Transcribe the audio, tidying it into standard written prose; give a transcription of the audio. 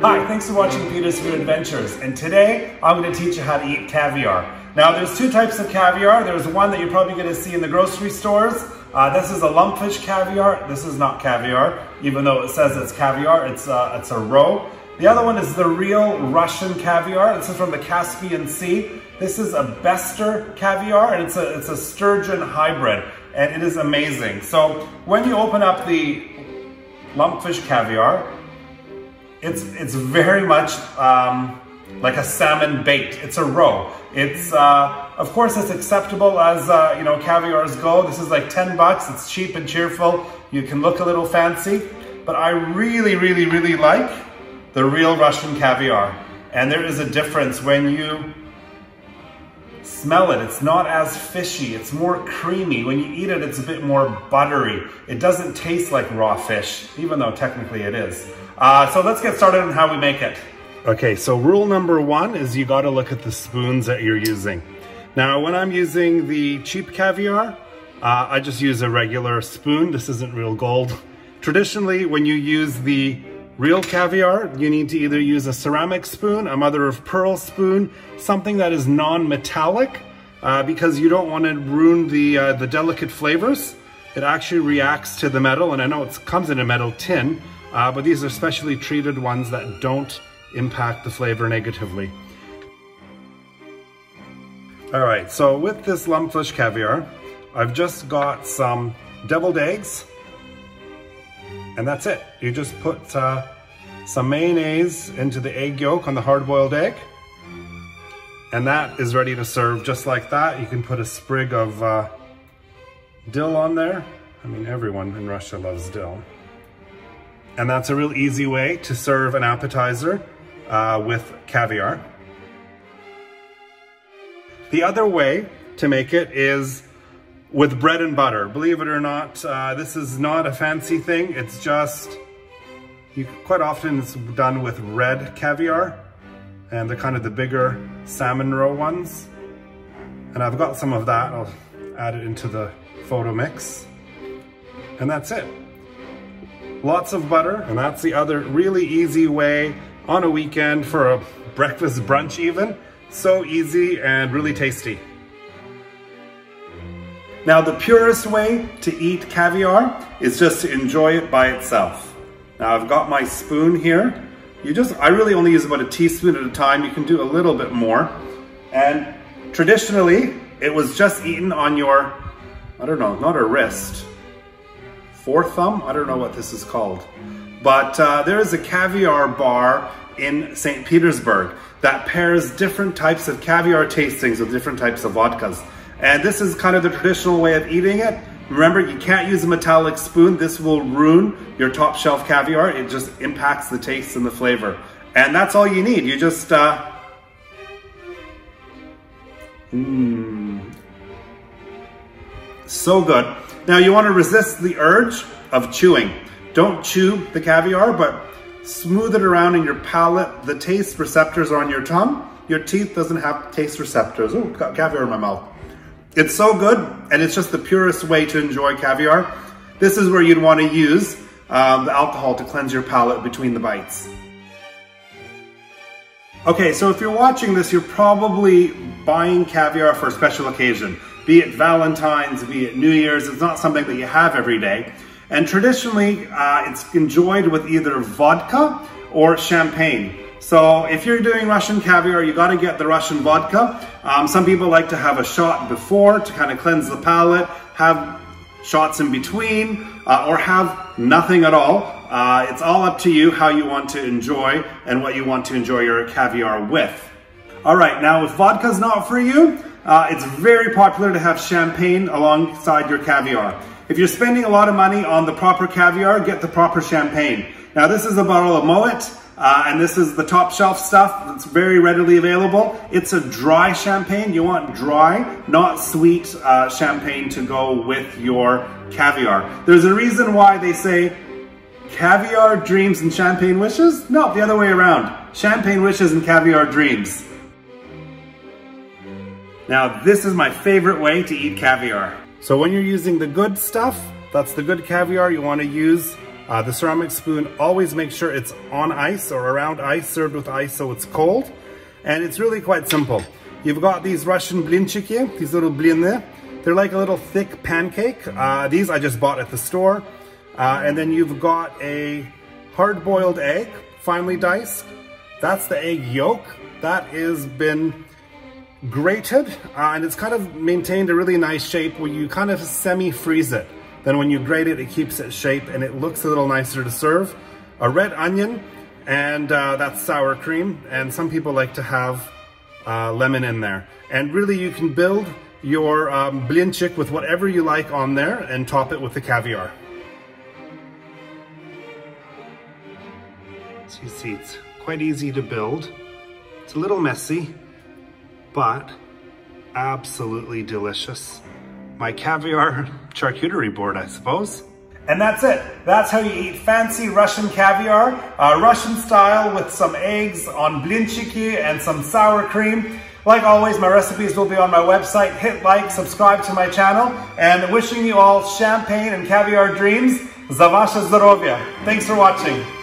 Hi, thanks for watching Peter's Food Adventures, and today I'm going to teach you how to eat caviar. Now there's two types of caviar. There's one that you're probably going to see in the grocery stores. This is a lumpfish caviar. This is not caviar, even though it says it's caviar, it's a roe. The other one is the real Russian caviar. This is from the Caspian Sea. This is a Bester caviar, and it's a sturgeon hybrid, and it is amazing. So when you open up the lumpfish caviar, it's very much like a salmon bait. It's a roe. It's of course it's acceptable as you know, caviars go. This is like 10 bucks. It's cheap and cheerful. You can look a little fancy, but I really like the real Russian caviar. And there is a difference when you smell it. It's not as fishy. It's more creamy. When you eat it, it's a bit more buttery. It doesn't taste like raw fish, even though technically it is. So let's get started on how we make it. Okay, so rule number one is you got to look at the spoons that you're using. Now, when I'm using the cheap caviar, I just use a regular spoon. This isn't real gold. Traditionally, when you use the real caviar, you need to either use a ceramic spoon, a mother of pearl spoon, something that is non-metallic, because you don't want to ruin the delicate flavors. It actually reacts to the metal, and I know it comes in a metal tin, but these are specially treated ones that don't impact the flavor negatively. All right, so with this lumpfish caviar, I've just got some deviled eggs. And that's it. You just put some mayonnaise into the egg yolk on the hard-boiled egg, and that is ready to serve just like that. You can put a sprig of dill on there. I mean, everyone in Russia loves dill. And that's a real easy way to serve an appetizer with caviar. The other way to make it is with bread and butter. Believe it or not, this is not a fancy thing. It's just, quite often it's done with red caviar, and they're kind of the bigger salmon roe ones. And I've got some of that. I'll add it into the photo mix. And that's it. Lots of butter, and that's the other really easy way on a weekend for a breakfast brunch even. So easy and really tasty. Now, the purest way to eat caviar is just to enjoy it by itself. Now, I've got my spoon here. I really only use about a teaspoon at a time. You can do a little bit more. And traditionally, it was just eaten on your, I don't know, not a wrist, forethumb? I don't know what this is called. But there is a caviar bar in St. Petersburg that pairs different types of caviar tastings with different types of vodkas. And this is kind of the traditional way of eating it. Remember, you can't use a metallic spoon. This will ruin your top shelf caviar. It just impacts the taste and the flavor. And that's all you need. You just, So good. Now you want to resist the urge of chewing. Don't chew the caviar, but smooth it around in your palate. The taste receptors are on your tongue. Your teeth doesn't have taste receptors. Oh, got caviar in my mouth. It's so good, and it's just the purest way to enjoy caviar. This is where you'd want to use the alcohol to cleanse your palate between the bites. Okay, so if you're watching this, you're probably buying caviar for a special occasion, be it Valentine's, be it New Year's. It's not something that you have every day. And traditionally, it's enjoyed with either vodka or champagne. So if you're doing Russian caviar, you got to get the Russian vodka. Some people like to have a shot before to kind of cleanse the palate, have shots in between, or have nothing at all. It's all up to you how you want to enjoy and what you want to enjoy your caviar with. All right, now if vodka's not for you, it's very popular to have champagne alongside your caviar. If you're spending a lot of money on the proper caviar, get the proper champagne. Now this is a bottle of Moët. And this is the top shelf stuff that's very readily available. It's a dry champagne. You want dry, not sweet champagne to go with your caviar. There's a reason why they say caviar dreams and champagne wishes. No, the other way around. Champagne wishes and caviar dreams. Now, this is my favorite way to eat caviar. So when you're using the good stuff, that's the good caviar you want to use The ceramic spoon, always make sure it's on ice or around ice, served with ice so it's cold. And it's really quite simple. You've got these Russian blinchiki, these little blini. They're like a little thick pancake. These I just bought at the store. And then you've got a hard-boiled egg, finely diced. That's the egg yolk. That has been grated, and it's kind of maintained a really nice shape where you kind of semi-freeze it. Then when you grate it, it keeps its shape and it looks a little nicer to serve. A red onion, and that's sour cream, and some people like to have lemon in there. And really you can build your blinchik with whatever you like on there and top it with the caviar. So you see, it's quite easy to build. It's a little messy, but absolutely delicious. My caviar charcuterie board, I suppose. And that's it. That's how you eat fancy Russian caviar, Russian style, with some eggs on blinchiki and some sour cream. Like always, my recipes will be on my website. Hit like, subscribe to my channel, and wishing you all champagne and caviar dreams. Za vasha zdorovia. Thanks for watching.